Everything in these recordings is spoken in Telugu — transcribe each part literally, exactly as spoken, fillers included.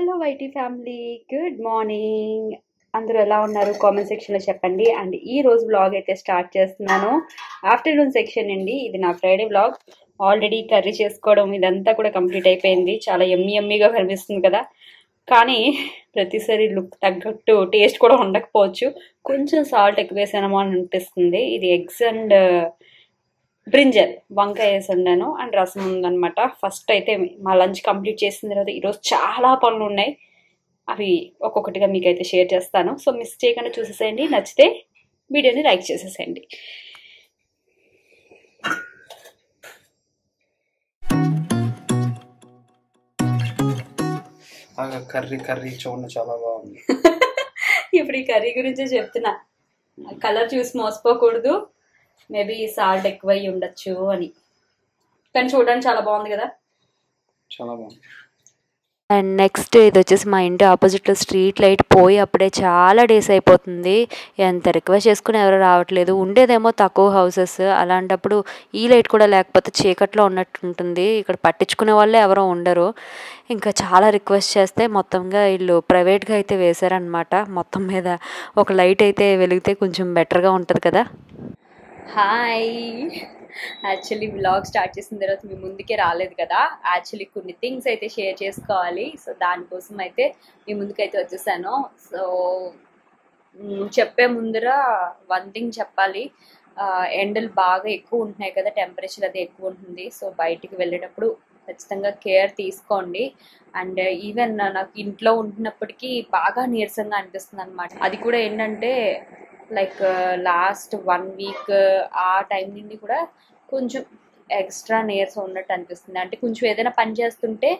Hello YT family, good morning. అందరూ ఎలా ఉన్నారు కామెంట్ సెక్షన్లో చెప్పండి. అండ్ ఈ రోజు బ్లాగ్ అయితే స్టార్ట్ చేస్తున్నాను. ఆఫ్టర్నూన్ సెక్షన్ అండి, ఇది నా ఫ్రైడే బ్లాగ్. ఆల్రెడీ కర్రీ చేసుకోవడం ఇదంతా కూడా కంప్లీట్ అయిపోయింది. చాలా ఎమ్మి ఎమ్మిగా కనిపిస్తుంది కదా, కానీ ప్రతిసారి లుక్ తగ్గట్టు టేస్ట్ కూడా ఉండకపోవచ్చు. కొంచెం సాల్ట్ ఎక్కువ వేసానమో అని అనిపిస్తుంది. ఇది ఎగ్స్ అండ్ బ్రింజల్ వంకాయ వేసి వండాను, అండ్ రసం ఉందనమాట. ఫస్ట్ అయితే మా లంచ్ కంప్లీట్ చేసిన తర్వాత ఈరోజు చాలా పనులు ఉన్నాయి, అవి ఒక్కొక్కటిగా మీకైతే షేర్ చేస్తాను. సో మిస్ చేయకుండా చూసేసేయండి, నచ్చితే వీడియోని లైక్ చేసేసేయండి. కర్రీ కర్రీ చూడండి, చాలా బాగుంది. ఇప్పుడు ఈ కర్రీ గురించే చెప్తున్నా, కలర్ చూసి మోసపోకూడదు, మేబీ సాల్ట్ ఎక్కువ అయ్యి ఉండొచ్చు అని, కానీ చూడడానికి చాలా బాగుంది కదా, చాలా బాగుంది. అండ్ నెక్స్ట్ ఇది వచ్చేసి మా ఇంటి ఆపోజిట్లో స్ట్రీట్ లైట్ పోయి అప్పుడే చాలా డేస్ అయిపోతుంది. ఎంత రిక్వెస్ట్ చేసుకుని ఎవరు రావట్లేదు. ఉండేదేమో తక్కువ హౌసెస్, అలాంటప్పుడు ఈ లైట్ కూడా లేకపోతే చీకట్లో ఉన్నట్టు ఉంటుంది. ఇక్కడ పట్టించుకునే వాళ్ళే ఎవరో ఉండరు. ఇంకా చాలా రిక్వెస్ట్ చేస్తే మొత్తంగా వీళ్ళు ప్రైవేట్గా అయితే వేశారనమాట. మొత్తం మీద ఒక లైట్ అయితే వెలిగితే కొంచెం బెటర్గా ఉంటుంది కదా. హాయ్, యాక్చువల్లీ బ్లాగ్ స్టార్ట్ చేసిన తర్వాత మీ ముందుకే రాలేదు కదా. యాక్చువల్లీ కొన్ని థింగ్స్ అయితే షేర్ చేసుకోవాలి, సో దానికోసం అయితే మీ ముందుకైతే వచ్చేసాను. సో చెప్పే ముందర వన్ థింగ్ చెప్పాలి, ఎండలు బాగా ఎక్కువ ఉంటున్నాయి కదా, టెంపరేచర్ అది ఎక్కువ ఉంటుంది. సో బయటికి వెళ్ళేటప్పుడు ఖచ్చితంగా కేర్ తీసుకోండి. అండ్ ఈవెన్ నాకు ఇంట్లో ఉంటున్నప్పటికీ బాగా నీరసంగా అనిపిస్తుంది అనమాట. అది కూడా ఏంటంటే లైక్ లాస్ట్ వన్ వీక్ ఆ టైం నుండి కూడా కొంచెం ఎక్స్ట్రా నీరసం ఉన్నట్టు అనిపిస్తుంది. అంటే కొంచెం ఏదైనా పని చేస్తుంటే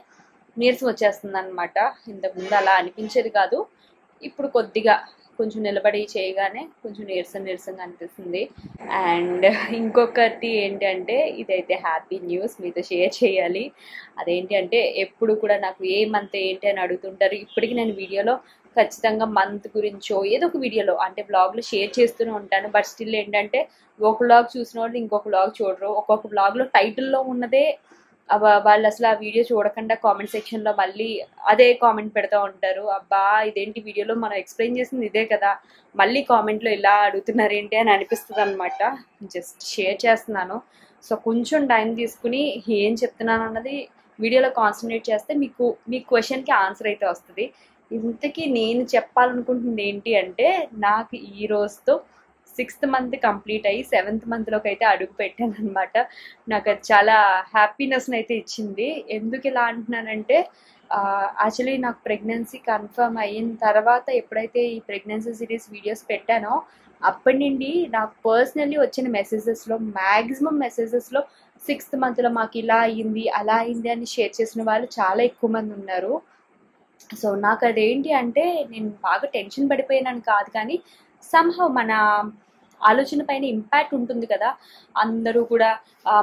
నీరసం వచ్చేస్తుంది అనమాట. ఇంతకుముందు అలా అనిపించేది కాదు, ఇప్పుడు కొద్దిగా కొంచెం నిలబడి చేయగానే కొంచెం నీరసం నీరసంగా అనిపిస్తుంది. అండ్ ఇంకొకటి ఏంటంటే, ఇదైతే హ్యాపీ న్యూస్ మీతో షేర్ చేయాలి. అదేంటి అంటే, ఎప్పుడు కూడా నాకు ఏ మంత్ ఏంటి అని అడుగుతుంటారు. ఇప్పటికీ నేను వీడియోలో ఖచ్చితంగా మంత్ గురించో ఏదో ఒక వీడియోలో అంటే బ్లాగ్లో షేర్ చేస్తూనే ఉంటాను. బట్ స్టిల్ ఏంటంటే, ఒక బ్లాగ్ చూసిన వాళ్ళు ఇంకొక బ్లాగ్ చూడరు. ఒక్కొక్క బ్లాగ్లో టైటిల్లో ఉన్నదే వాళ్ళు అసలు ఆ వీడియో చూడకుండా కామెంట్ సెక్షన్లో మళ్ళీ అదే కామెంట్ పెడతా ఉంటారు. అబ్బా ఇదేంటి వీడియోలో మనం ఎక్స్ప్లెయిన్ చేసింది ఇదే కదా, మళ్ళీ కామెంట్లో ఇలా అడుగుతున్నారు ఏంటి అని అనిపిస్తుంది అనమాట. జస్ట్ షేర్ చేస్తున్నాను. సో కొంచెం టైం తీసుకుని ఏం చెప్తున్నాను అన్నది వీడియోలో కాన్సన్ట్రేట్ చేస్తే మీకు మీ క్వశ్చన్కి ఆన్సర్ అయితే వస్తుంది. ఇంతకీ నేను చెప్పాలనుకుంటుంది ఏంటి అంటే, నాకు ఈ రోజుతో సిక్స్త్ మంత్ కంప్లీట్ అయ్యి సెవెంత్ మంత్లోకి అయితే అడుగు పెట్టాను అనమాట. నాకు అది చాలా హ్యాపీనెస్ని అయితే ఇచ్చింది. ఎందుకు ఇలా అంటున్నానంటే, యాక్చువల్లీ నాకు ప్రెగ్నెన్సీ కన్ఫర్మ్ అయిన తర్వాత ఎప్పుడైతే ఈ ప్రెగ్నెన్సీ సిరీస్ వీడియోస్ పెట్టానో అప్పటి నుండి నాకు పర్సనల్లీ వచ్చిన మెసేజెస్లో మ్యాక్సిమం మెసేజెస్లో సిక్స్త్ మంత్లో మాకు ఇలా అయింది అలా అయింది అని షేర్ చేసిన వాళ్ళు చాలా ఎక్కువ మంది ఉన్నారు. సో నాకు అదేంటి అంటే, నేను బాగా టెన్షన్ పడిపోయానని కాదు, కానీ సంహవ్ మన ఆలోచన పైన ఇంపాక్ట్ ఉంటుంది కదా. అందరూ కూడా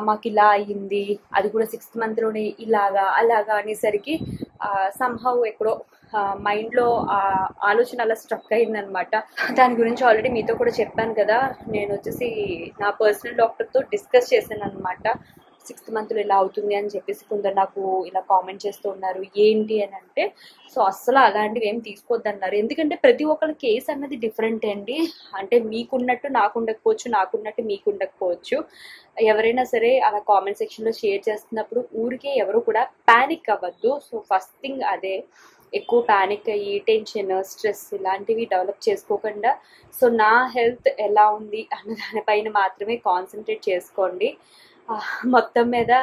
మాకు ఇలా అయ్యింది, అది కూడా సిక్స్త్ మంత్లోనే ఇలాగా అలాగా అనేసరికి సంహవ్ ఎక్కడో మైండ్లో ఆలోచన అలా స్ట్రక్ అయిందనమాట. దాని గురించి ఆల్రెడీ మీతో కూడా చెప్పాను కదా, నేను వచ్చేసి నా పర్సనల్ డాక్టర్తో డిస్కస్ చేశాను అనమాట. సిక్స్త్ మంత్లో ఇలా అవుతుంది అని చెప్పేసి కొందరు నాకు ఇలా కామెంట్ చేస్తూ ఉన్నారు ఏంటి అని అంటే, సో అస్సలు అలాంటివి ఏం తీసుకోవద్దన్నారు. ఎందుకంటే ప్రతి ఒక్కళ్ళ కేసు అన్నది డిఫరెంట్ అండి. అంటే మీకున్నట్టు నాకు ఉండకపోవచ్చు, నాకున్నట్టు మీకు ఉండకపోవచ్చు. ఎవరైనా సరే అలా కామెంట్ సెక్షన్లో షేర్ చేస్తున్నప్పుడు ఊరికే ఎవరు కూడా ప్యానిక్ అవ్వద్దు. సో ఫస్ట్ థింగ్ అదే, ఎక్కువ ప్యానిక్ అయ్యి టెన్షన్ స్ట్రెస్ ఇలాంటివి డెవలప్ చేసుకోకుండా సో నా హెల్త్ ఎలా ఉంది అన్న దానిపైన మాత్రమే కాన్సన్ట్రేట్ చేసుకోండి. మొత్తం మీద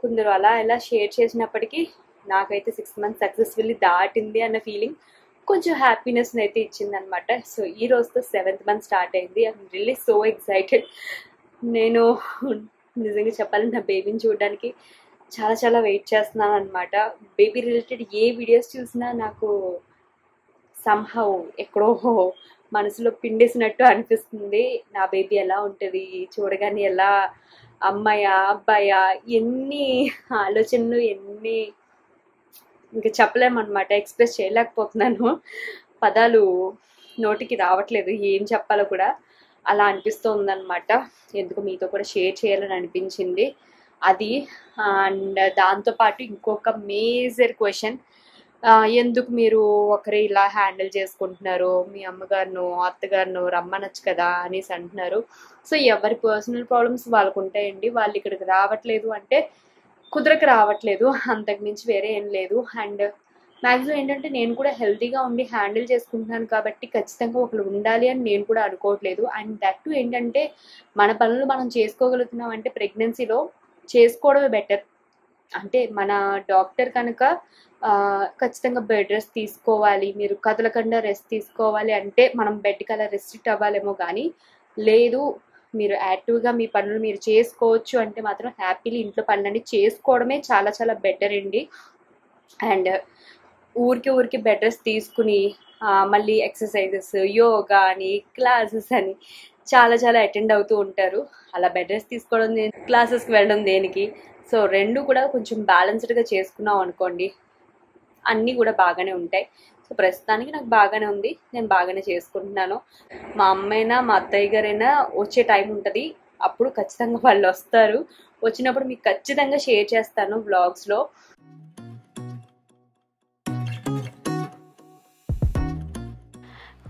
కొందరు అలా ఎలా షేర్ చేసినప్పటికీ నాకైతే సిక్స్ మంత్స్ సక్సెస్ఫుల్లీ దాటింది అన్న ఫీలింగ్ కొంచెం హ్యాపీనెస్ని అయితే ఇచ్చింది అనమాట. సో ఈ రోజుతో సెవెంత్ మంత్ స్టార్ట్ అయింది. I'm really so excited. నేను నిజంగా చెప్పాలంటే నా బేబీని చూడడానికి చాలా చాలా వెయిట్ చేస్తున్నాను అనమాట. బేబీ రిలేటెడ్ ఏ వీడియోస్ చూసినా నాకు సంహౌ ఎక్కడో మనసులో పిండేసినట్టు అనిపిస్తుంది. నా బేబీ ఎలా ఉంటుంది చూడగానే, ఎలా అమ్మాయా అబ్బాయా, ఎన్ని ఆలోచనలు ఎన్ని ఇంకా చెప్పలేమన్నమాట. ఎక్స్ప్రెస్ చేయలేకపోతున్నాను, పదాలు నోటికి రావట్లేదు, ఏం చెప్పాలో కూడా అలా అనిపిస్తూ ఉందన్నమాట. ఎందుకు మీతో కూడా షేర్ చేయాలని అనిపించింది అది. అండ్ దాంతోపాటు ఇంకొక మేజర్ క్వశ్చన్, ఎందుకు మీరు ఒకరే ఇలా హ్యాండిల్ చేసుకుంటున్నారు, మీ అమ్మగారును అత్తగారును రమ్మనొచ్చు కదా అనేసి అంటున్నారు. సో ఎవరి పర్సనల్ ప్రాబ్లమ్స్ వాళ్ళకు ఉంటాయండి. వాళ్ళు ఇక్కడికి రావట్లేదు అంటే కుదరక రావట్లేదు, అంతకుమించి వేరే ఏం లేదు. అండ్ మ్యాక్సిమం ఏంటంటే నేను కూడా హెల్తీగా ఉండి హ్యాండిల్ చేసుకుంటున్నాను కాబట్టి ఖచ్చితంగా ఒకరు ఉండాలి అని నేను కూడా అనుకోవట్లేదు. అండ్ దట్టు ఏంటంటే మన పనులు మనం చేసుకోగలుగుతున్నాం అంటే ప్రెగ్నెన్సీలో చేసుకోవడమే బెటర్. అంటే మన డాక్టర్ కనుక ఖచ్చితంగా బెడ్ రెస్ట్ తీసుకోవాలి, మీరు కదలకుండా రెస్ట్ తీసుకోవాలి అంటే మనం బెడ్కి అలా రెస్ట్రిక్ట్ అవ్వాలేమో, కానీ లేదు మీరు యాక్టివ్గా మీ పనులు మీరు చేసుకోవచ్చు అంటే మాత్రం హ్యాపీలీ ఇంట్లో పనులన్నీ చేసుకోవడమే చాలా చాలా బెటర్ అండి. అండ్ ఊరికి ఊరికి బెడ్ రెస్ట్ తీసుకుని మళ్ళీ ఎక్సర్సైజెస్ యోగా అని క్లాసెస్ అని చాలా చాలా అటెండ్ అవుతూ ఉంటారు. అలా బెడ్ రెస్ట్ తీసుకోవడం క్లాసెస్కి వెళ్ళడం దేనికి, సో రెండు కూడా కొంచెం బ్యాలెన్స్డ్గా చేసుకున్నాం అనుకోండి అన్నీ కూడా బాగానే ఉంటాయి. సో ప్రస్తుతానికి నాకు బాగానే ఉంది, నేను బాగానే చేసుకుంటున్నాను. మా అమ్మైనా మా అత్తయ్య గారైనా వచ్చే టైం ఉంటుంది, అప్పుడు ఖచ్చితంగా వాళ్ళు వస్తారు. వచ్చినప్పుడు మీకు ఖచ్చితంగా షేర్ చేస్తాను వ్లాగ్స్లో.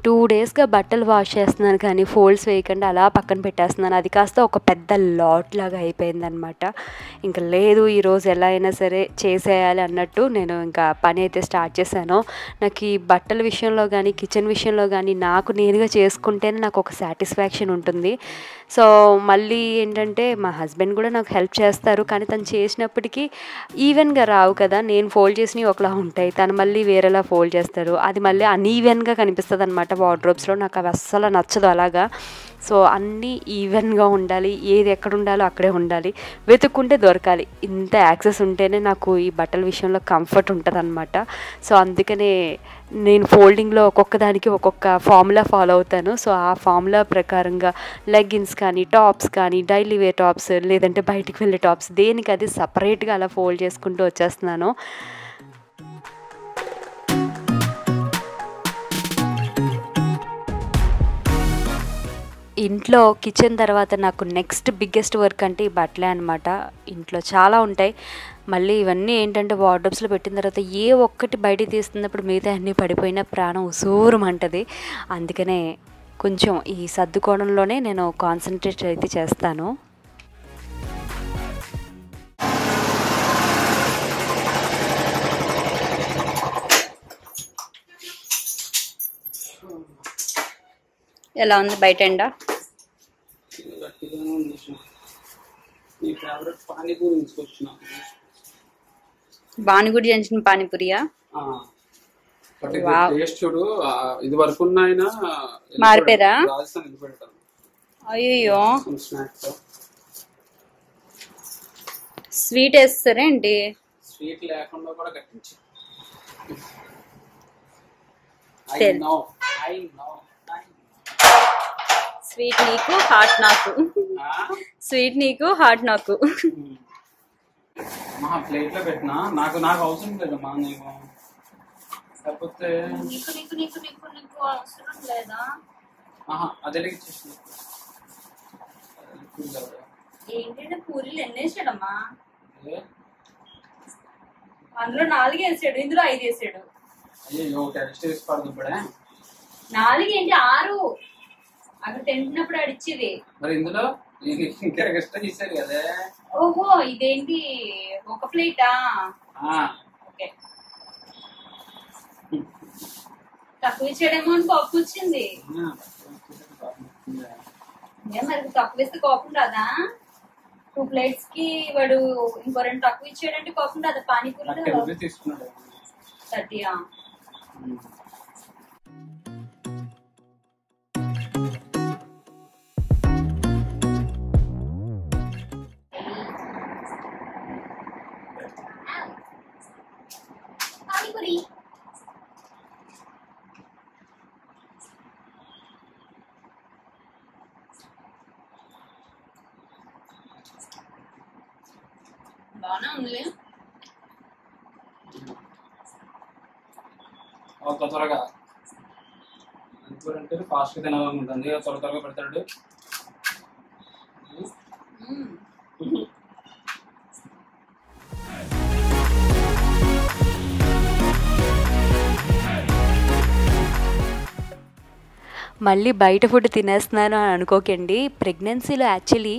టూ డేస్గా బట్టలు వాష్ చేస్తున్నాను కానీ ఫోల్డ్స్ వేయకుండా అలా పక్కన పెట్టేస్తున్నాను. అది కాస్త ఒక పెద్ద లాట్ లాగా అయిపోయిందనమాట. ఇంకా లేదు ఈరోజు ఎలా అయినా సరే చేసేయాలి అన్నట్టు నేను ఇంకా పని అయితే స్టార్ట్ చేశాను. నాకు ఈ బట్టల విషయంలో కానీ కిచెన్ విషయంలో కానీ నాకు నేరుగా చేసుకుంటేనే నాకు ఒక సాటిస్ఫాక్షన్ ఉంటుంది. సో మళ్ళీ ఏంటంటే మా హస్బెండ్ కూడా నాకు హెల్ప్ చేస్తారు, కానీ తను చేసినప్పటికీ ఈవెన్గా రావు కదా. నేను ఫోల్డ్ చేసినవి ఒకలా ఉంటాయి, తను మళ్ళీ వేరేలా ఫోల్డ్ చేస్తారు, అది మళ్ళీ అన్ఈవెన్గా కనిపిస్తుంది అనమాట వార్డ్రోబ్స్లో. నాకు అవి అస్సలు నచ్చదు అలాగా. సో అన్నీ ఈవెన్గా ఉండాలి, ఏది ఎక్కడ ఉండాలో అక్కడే ఉండాలి, వెతుక్కుంటే దొరకాలి. ఇంత యాక్సెస్ ఉంటేనే నాకు ఈ బట్టల విషయంలో కంఫర్ట్ ఉంటుంది అనమాట. సో అందుకనే నేను ఫోల్డింగ్లో ఒక్కొక్క దానికి ఒక్కొక్క ఫార్ములా ఫాలో అవుతాను. సో ఆ ఫార్ములా ప్రకారంగా లెగ్గిన్స్ కానీ టాప్స్ కానీ డైలీ వేర్ టాప్స్ లేదంటే బయటికి వెళ్ళే టాప్స్ దేనికి అది సపరేట్గా అలా ఫోల్డ్ చేసుకుంటూ వచ్చేస్తున్నాను. ఇంట్లో కిచెన్ తర్వాత నాకు నెక్స్ట్ బిగ్గెస్ట్ వర్క్ అంటే ఈ బట్టలే అనమాట. ఇంట్లో చాలా ఉంటాయి, మళ్ళీ ఇవన్నీ ఏంటంటే వార్డ్రోబ్స్లో పెట్టిన తర్వాత ఏ ఒక్కటి బయట తీస్తున్నప్పుడు మిగతా అన్నీ పడిపోయినా ప్రాణం ఉసూరం అంటది. అందుకనే కొంచెం ఈ సర్దుకోవడంలోనే నేను కాన్సన్ట్రేట్ అయితే చేస్తాను. ఎలా ఉంది బయట ఎండా? భానుగుడి చేసిన పానీపూరియా మారిపోయారా? అయ్యో స్వీట్ వేస్తారా ఏంటి? స్వీట్ లేకుండా కూడా స్వీట్ నీకు హార్ట్ నాకు, స్వీట్ నీకు హార్ట్ నాకు. ఏంటంటే పూరీలు ఎన్ని వేసాడమ్మా? అందులో నాలుగు వేసాడు, ఇందులో ఐదు వేసాడు. నాలుగు ఏంటి ఆరు అక్కడ తింటున్నప్పుడు అడిచేది. మరి ఇందులో ఇంకా ఎక్స్ట్రా చేశారు కదా. ఓహో ఇదేంటి ఒక ప్లేటా? తక్కువ ఇచ్చాడేమో అని కోపం వచ్చింది. మరి తక్కువ ఇస్తే కోపం రాదా? టూ ప్లేట్స్ కి వాడు ఇంకో రెండు తక్కువ ఇచ్చాడంటే కోపం రాదా? పానీపూరి తీసుకున్నాడు థర్టీయా? బాగా ఉంది త్వరగా అంటే ఫాస్ట్ గా తినాలనుకుంటుంది, త్వర త్వరగా పెడతాడు. మళ్ళీ బయట ఫుడ్ తినేస్తున్నాను అని అనుకోకండి. ప్రెగ్నెన్సీలో యాక్చువల్లీ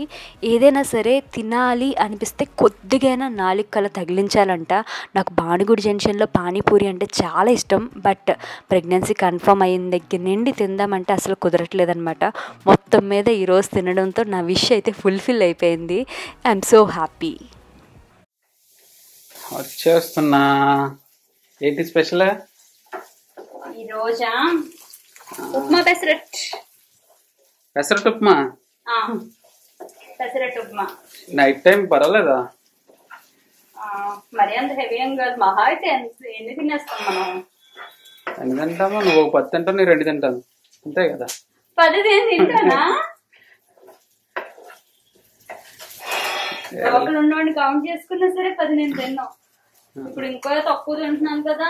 ఏదైనా సరే తినాలి అనిపిస్తే కొద్దిగైనా నాలుకలా తగిలించాలంట. నాకు భానుగుడి జంక్షన్లో పానీపూరి అంటే చాలా ఇష్టం, బట్ ప్రెగ్నెన్సీ కన్ఫర్మ్ అయిన దగ్గర నుండి తిందామంటే అసలు కుదరట్లేదనమాట. మొత్తం మీద ఈరోజు తినడంతో నా విష్ అయితే ఫుల్ఫిల్ అయిపోయింది. I'm so happy. వచ్చేస్తున్నా. ఏంటి స్పెషల్ ఈరోజా? ఉప్మా, పెసరట్ పెసరట్ ఉప్మా. పెసరట్ ఉప్మా నైట్ టైం పర్వాలేదా? మరి అంత హెవీ ఏం కాదు, మహా అయితే ఎన్ని తినేస్తాం మనం? ఎన్ని తింటామో. నువ్వు పది తింటావు, నేను రెండు తింటాను, అంతే కదా? పది తింటానా? ఒకరు ఉన్నవాడిని కౌంట్ చేసుకున్నా సరే పది నేను తిన్నాం. ఇప్పుడు ఇంకో తక్కువ తింటున్నాను కదా.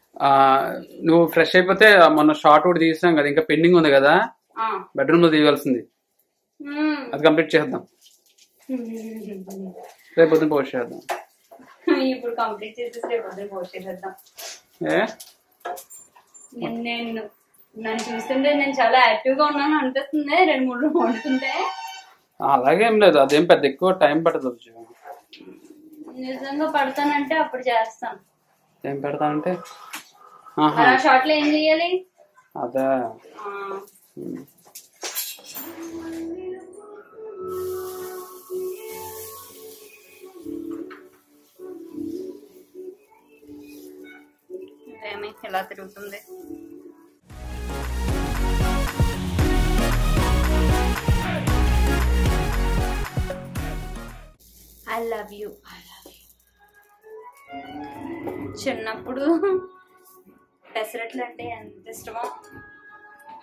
నువ్వు ఫ్రెష్ అయిపోతే మొన్న షార్ట్ కూడా తీసాం కదా, ఇంకా పెండింగ్ ఉంది కదా బెడ్రూమ్ లో తీయాల్సింది, అది కంప్లీట్ చేద్దాం. రేపు పొద్దున పోస్ట్ చేద్దాం. ఇప్పుడు కంప్లీట్ చేసేసి రేపు పొద్దున పోస్ట్ చేసేద్దాం. నేను నన్ను చూస్తుంటే నేను చాలా యాక్టివ్ గా ఉన్నాను అనిపిస్తుంది. రెండు మూడు రోజులు వండుతుంటే అలాగేం లేదు, అదేం పెద్ద ఎక్కువ టైం పడుతుంది. నిజంగా పడతానంటే అప్పుడు చేస్తాను. ఏం పెడతానంటే షార్ట్లో ఏం చేయాలి అదా. ఏమి ఎలా తిరుగుతుంది. I love you. చిన్నప్పుడు పెసరట్లు అంటే ఎంత ఇష్టమో.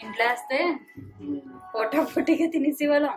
ఇంట్లో వేస్తే పొట్టా పొట్టిగా తినేసి వాళ్ళం.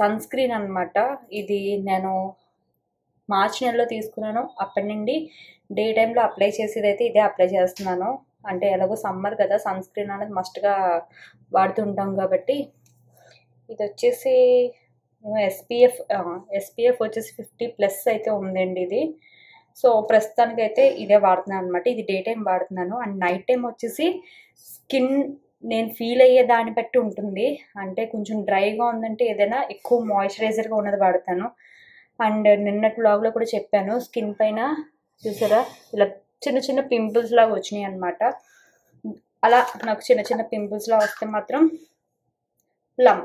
సన్ స్క్రీన్ అనమాట. ఇది నేను మార్చి నెలలో తీసుకున్నాను. అప్పటి నుండి డే టైంలో అప్లై చేసేదైతే ఇదే అప్లై చేస్తున్నాను. అంటే ఎలాగో సమ్మర్ కదా, సన్ స్క్రీన్ అనేది మస్ట్గా వాడుతుంటాం కాబట్టి. ఇది వచ్చేసి ఎస్పీఎఫ్ ఎస్పీఎఫ్ వచ్చేసి ఫిఫ్టీ ప్లస్ అయితే ఉందండి ఇది. సో ప్రస్తుతానికైతే ఇదే వాడుతున్నాను అనమాట. ఇది డే టైం వాడుతున్నాను. అండ్ నైట్ టైం వచ్చేసి స్కిన్ నేను ఫీల్ అయ్యే దాన్ని బట్టి ఉంటుంది. అంటే కొంచెం డ్రైగా ఉందంటే ఏదైనా ఎక్కువ మాయిశ్చరైజర్గా ఉన్నది వాడతాను. అండ్ నిన్నటి బ్లాగ్లో కూడా చెప్పాను, స్కిన్ పైన చూసారా ఇలా చిన్న చిన్న పింపుల్స్ లాగా వచ్చినాయి అనమాట. అలా నాకు చిన్న చిన్న పింపుల్స్ లాగా వస్తే మాత్రం లమ్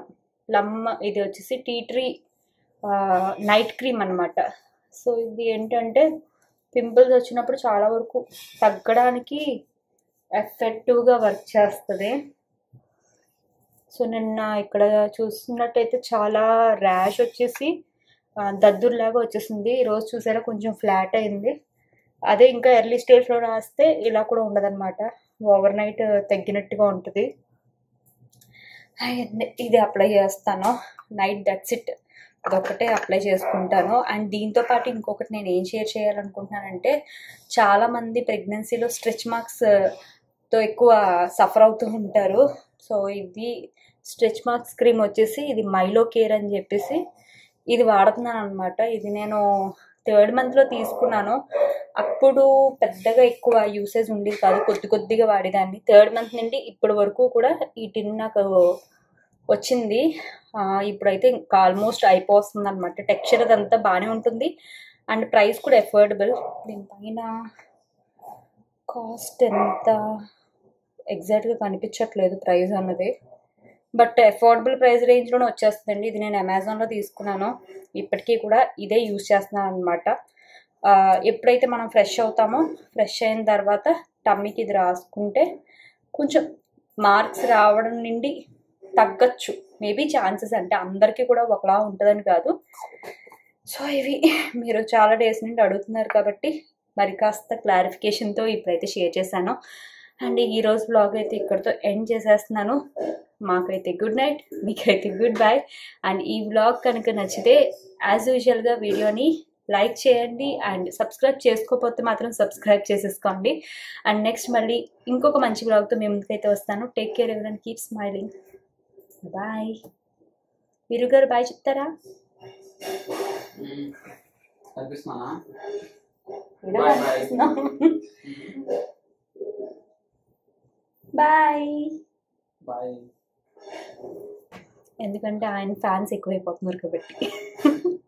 లమ్ ఇది వచ్చేసి టీ ట్రీ నైట్ క్రీమ్ అనమాట. సో ఇది ఏంటంటే పింపుల్స్ వచ్చినప్పుడు చాలా వరకు తగ్గడానికి ఎఫెక్టివ్గా వర్క్ చేస్తుంది. సో నిన్న ఇక్కడ చూస్తున్నట్టయితే చాలా ర్యాష్ వచ్చేసి దద్దుర్లాగా వచ్చేసింది. ఈరోజు చూసారా కొంచెం ఫ్లాట్ అయింది. అదే ఇంకా ఎర్లీ స్టేజ్లో రాస్తే ఇలా కూడా ఉండదన్నమాట, ఓవర్ నైట్ తగ్గినట్టుగా ఉంటుంది. ఇది అప్లై చేస్తాను నైట్, దట్స్ ఇట్. అదొకటే అప్లై చేసుకుంటాను. అండ్ దీంతోపాటు ఇంకొకటి నేను ఏం షేర్ చేయాలనుకుంటున్నానంటే, చాలామంది ప్రెగ్నెన్సీలో స్ట్రెచ్ మార్క్స్తో ఎక్కువ సఫర్ అవుతూ ఉంటారు. సో ఇది స్ట్రెచ్ మార్క్స్ క్రీమ్ వచ్చేసి ఇది మైలో కేర్ అని చెప్పేసి ఇది వాడుతున్నాను అన్నమాట. ఇది నేను థర్డ్ మంత్లో తీసుకున్నాను. అప్పుడు పెద్దగా ఎక్కువ యూసేజ్ ఉండేది కాదు, కొద్ది కొద్దిగా వాడేదాన్ని. థర్డ్ మంత్ నుండి ఇప్పటి వరకు కూడా ఈ టిన్ నాకు వచ్చింది. ఇప్పుడైతే ఆల్మోస్ట్ అయిపోతుంది అనమాట. టెక్స్చర్ అదంతా బాగానే ఉంటుంది అండ్ ప్రైస్ కూడా ఎఫోర్డబుల్. దీనిపైన కాస్ట్ ఎంత ఎగ్జాక్ట్గా కనిపించట్లేదు ప్రైస్ అన్నది, బట్ ఎఫోర్డబుల్ ప్రైస్ రేంజ్లోనే వచ్చేస్తుందండి. ఇది నేను అమెజాన్లో తీసుకున్నాను, ఇప్పటికీ కూడా ఇదే యూజ్ చేస్తున్నాను అనమాట. ఎప్పుడైతే మనం ఫ్రెష్ అవుతామో, ఫ్రెష్ అయిన తర్వాత టమ్మీకి ఇది రాసుకుంటే కొంచెం మార్క్స్ రావడం నుండి తగ్గచ్చు మేబీ ఛాన్సెస్. అంటే అందరికీ కూడా ఒకలా ఉంటుందని కాదు. సో ఇవి మీరు చాలా డేస్ నుండి అడుగుతున్నారు కాబట్టి మరి కాస్త క్లారిఫికేషన్తో ఇప్పుడైతే షేర్ చేశాను. అండ్ ఈరోజు బ్లాగ్ అయితే ఇక్కడితో ఎండ్ చేసేస్తున్నాను. మాకైతే గుడ్ నైట్, మీకైతే గుడ్ బై. అండ్ ఈ బ్లాగ్ కనుక నచ్చితే యాజ్ యూజువల్గా వీడియోని లైక్ చేయండి అండ్ సబ్స్క్రైబ్ చేసుకోకపోతే మాత్రం సబ్స్క్రైబ్ చేసేసుకోండి. అండ్ నెక్స్ట్ మళ్ళీ ఇంకొక మంచి బ్లాగ్తో మేము ముందుకైతే వస్తాను. టేక్ కేర్ ఎవరి అండ్ కీప్ స్మైలింగ్. బాయ్. మీరు గారు బాయ్ చెప్తారా? బాయ్. ఎందుకంటే ఆయన ఫ్యాన్స్ ఎక్కువైపోతున్నారు కాబట్టి.